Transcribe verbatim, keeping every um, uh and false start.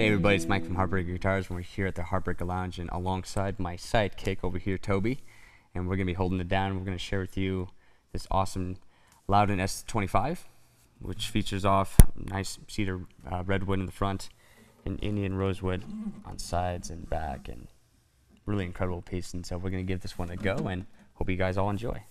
Hey everybody, it's Mike from Heartbreaker Guitars, and we're here at the Heartbreaker Lounge, and alongside my sidekick over here, Toby, and we're going to be holding it down. We're going to share with you this awesome Lowden S twenty-five, which features off nice cedar uh, redwood in the front and Indian rosewood on sides and back, and really incredible piece. And so we're going to give this one a go, and hope you guys all enjoy.